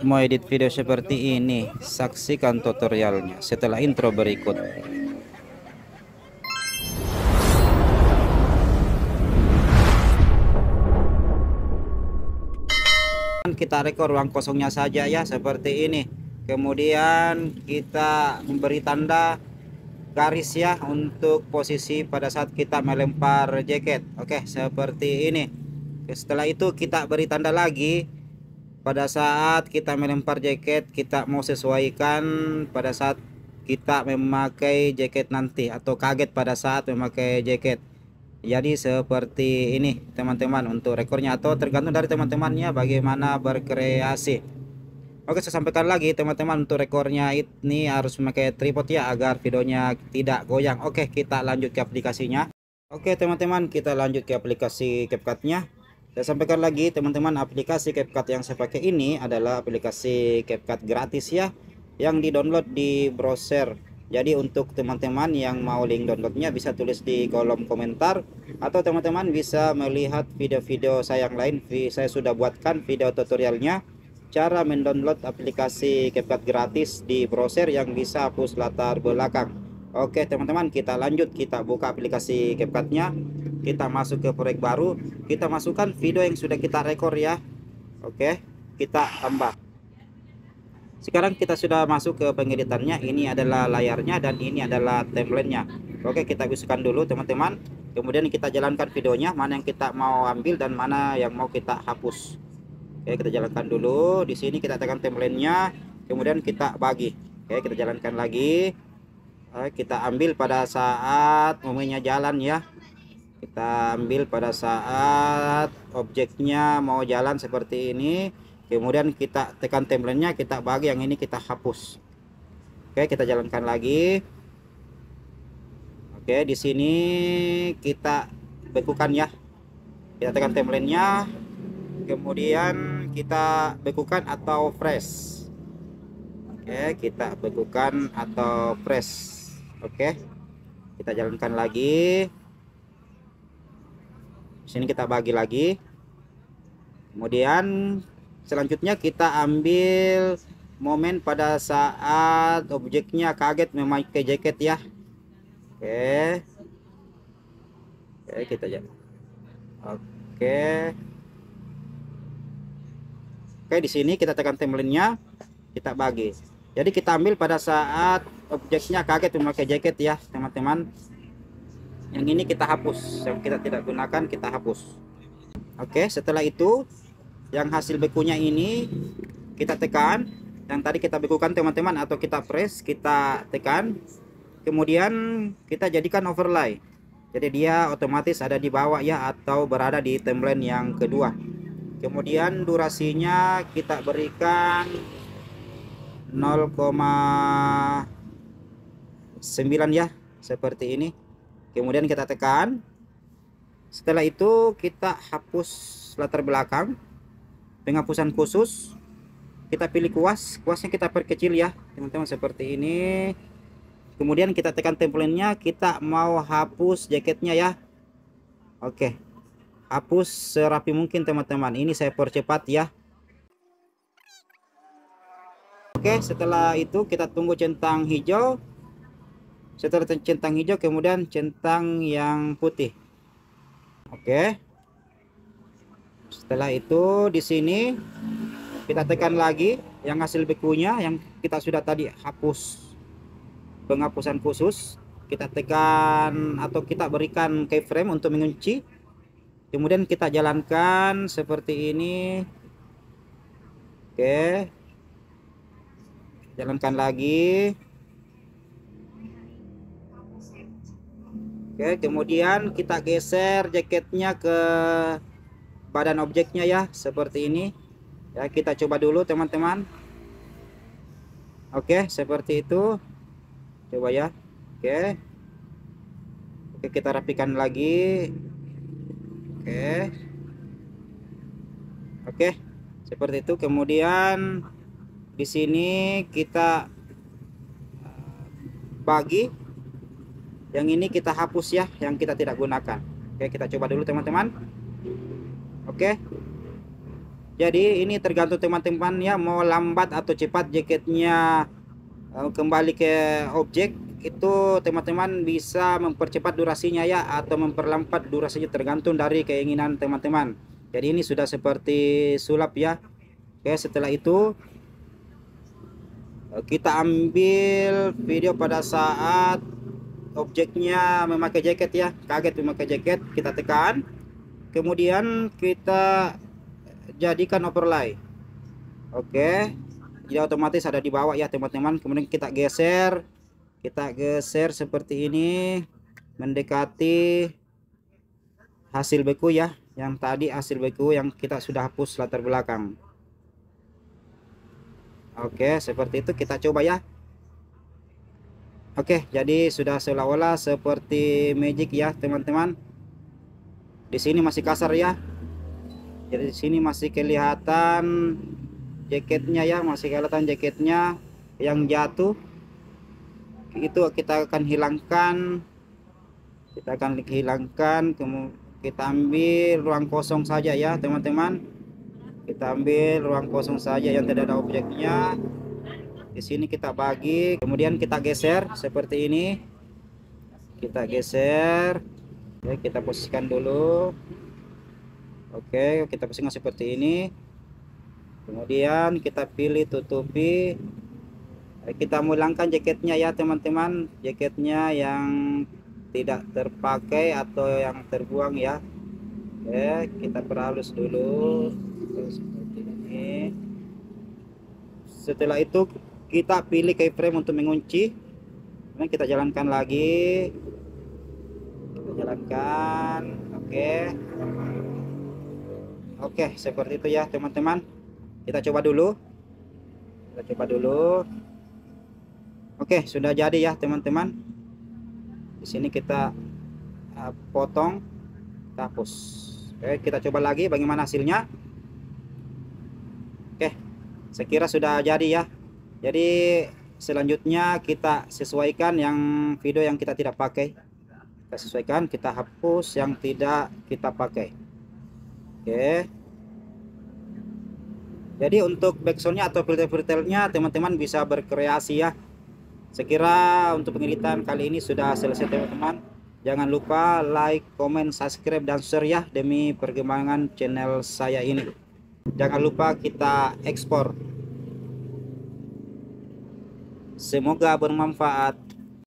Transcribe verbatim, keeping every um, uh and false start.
mau edit video seperti ini, saksikan tutorialnya setelah intro berikut. Kita rekor ruang kosongnya saja ya, seperti ini. Kemudian kita memberi tanda garis ya untuk posisi pada saat kita melempar jaket. Oke, seperti ini. Setelah itu kita beri tanda lagi. Pada saat kita melempar jaket, kita mau sesuaikan pada saat kita memakai jaket nanti, atau kaget pada saat memakai jaket. Jadi seperti ini teman-teman untuk rekornya, atau tergantung dari teman-temannya bagaimana berkreasi. Oke, saya sampaikan lagi teman-teman, untuk rekornya ini harus memakai tripod ya, agar videonya tidak goyang. Oke, kita lanjut ke aplikasinya. Oke teman-teman, kita lanjut ke aplikasi CapCut-nya. Saya sampaikan lagi teman-teman, aplikasi CapCut yang saya pakai ini adalah aplikasi CapCut gratis ya, yang di-download di browser. Jadi untuk teman-teman yang mau link downloadnya bisa tulis di kolom komentar, atau teman-teman bisa melihat video-video saya yang lain. Saya sudah buatkan video tutorialnya cara mendownload aplikasi CapCut gratis di browser yang bisa hapus latar belakang. Oke teman-teman, kita lanjut, kita buka aplikasi CapCut-nya. Kita masuk ke proyek baru, kita masukkan video yang sudah kita rekor ya. Oke, kita tambah. Sekarang kita sudah masuk ke pengeditannya. Ini adalah layarnya dan ini adalah timelinenya. Oke, kita gunakan dulu teman-teman, kemudian kita jalankan videonya, mana yang kita mau ambil dan mana yang mau kita hapus. Oke, kita jalankan dulu. Di sini kita tekan timelinenya, kemudian kita bagi. Oke, kita jalankan lagi. Oke, kita ambil pada saat momennya jalan ya. Kita ambil pada saat objeknya mau jalan seperti ini, kemudian kita tekan timelinenya, kita bagi, yang ini kita hapus. Oke, kita jalankan lagi. Oke, di sini kita bekukan ya, kita tekan timelinenya, kemudian kita bekukan atau press. Oke, kita bekukan atau press. Oke, kita jalankan lagi. Sini kita bagi lagi, kemudian selanjutnya kita ambil momen pada saat objeknya kaget memakai jaket ya. Oke, oke kita jalan. Oke, oke di sini kita tekan timelinenya, kita bagi. Jadi kita ambil pada saat objeknya kaget memakai jaket ya teman-teman. Yang ini kita hapus, yang kita tidak gunakan kita hapus. Oke, setelah itu yang hasil bekunya ini kita tekan, yang tadi kita bekukan teman-teman, atau kita press, kita tekan, kemudian kita jadikan overlay. Jadi dia otomatis ada di bawah ya, atau berada di timeline yang kedua. Kemudian durasinya kita berikan nol koma sembilan ya, seperti ini. Kemudian kita tekan. Setelah itu kita hapus latar belakang. Penghapusan khusus, kita pilih kuas. Kuasnya kita perkecil ya teman-teman, seperti ini. Kemudian kita tekan timelinenya, kita mau hapus jaketnya ya. Oke, hapus serapi mungkin teman-teman. Ini saya percepat ya. Oke, setelah itu kita tunggu centang hijau. Setelah centang hijau, kemudian centang yang putih. Oke. Setelah itu di sini kita tekan lagi yang hasil bekunya yang kita sudah tadi hapus. Penghapusan khusus, kita tekan atau kita berikan keyframe untuk mengunci. Kemudian kita jalankan seperti ini. Oke. Jalankan lagi. Oke, kemudian kita geser jaketnya ke badan objeknya ya, seperti ini ya. Kita coba dulu teman-teman. Oke, seperti itu, coba ya. Oke, oke kita rapikan lagi. Oke, oke seperti itu. Kemudian di sini kita bagi. Yang ini kita hapus ya, yang kita tidak gunakan. Oke, kita coba dulu teman-teman. Oke, Jadi ini tergantung teman-teman ya, mau lambat atau cepat jaketnya kembali ke objek itu, teman-teman bisa mempercepat durasinya ya, atau memperlambat durasinya tergantung dari keinginan teman-teman. Jadi ini sudah seperti sulap ya. Oke, setelah itu kita ambil video pada saat objeknya memakai jaket ya, kaget memakai jaket, kita tekan, kemudian kita jadikan overlay. Oke, jadi otomatis ada di bawah ya teman-teman. Kemudian kita geser, kita geser seperti ini mendekati hasil beku ya, yang tadi hasil beku yang kita sudah hapus latar belakang. Oke, seperti itu kita coba ya. Oke, jadi sudah seolah-olah seperti magic ya teman-teman. Di sini masih kasar ya. Jadi di sini masih kelihatan jaketnya ya, masih kelihatan jaketnya yang jatuh. Itu kita akan hilangkan. Kita akan hilangkan, kemudian kita ambil ruang kosong saja ya, teman-teman. Kita ambil ruang kosong saja yang tidak ada objeknya. Di sini kita bagi, kemudian kita geser seperti ini. Kita geser. Oke, kita posisikan dulu. Oke, kita posisikan seperti ini, kemudian kita pilih tutupi. Kita mulangkan jaketnya ya teman-teman, jaketnya yang tidak terpakai atau yang terbuang ya. Oke, kita perhalus dulu seperti ini. Setelah itu kita pilih keyframe untuk mengunci, kemudian kita jalankan lagi, kita jalankan. Oke, Oke, seperti itu ya teman-teman. Kita coba dulu. Kita coba dulu. Oke, sudah jadi ya teman-teman. Di sini kita uh, potong, kita hapus. Oke, kita coba lagi bagaimana hasilnya. Oke, sekira sudah jadi ya. Jadi selanjutnya kita sesuaikan yang video yang kita tidak pakai. Kita sesuaikan, kita hapus yang tidak kita pakai. Oke, jadi untuk backsoundnya atau filter-filternya teman-teman bisa berkreasi ya. Sekira untuk pengeditan kali ini sudah selesai teman-teman. Jangan lupa like, comment, subscribe, dan share ya, demi perkembangan channel saya ini. Jangan lupa kita ekspor. Semoga bermanfaat.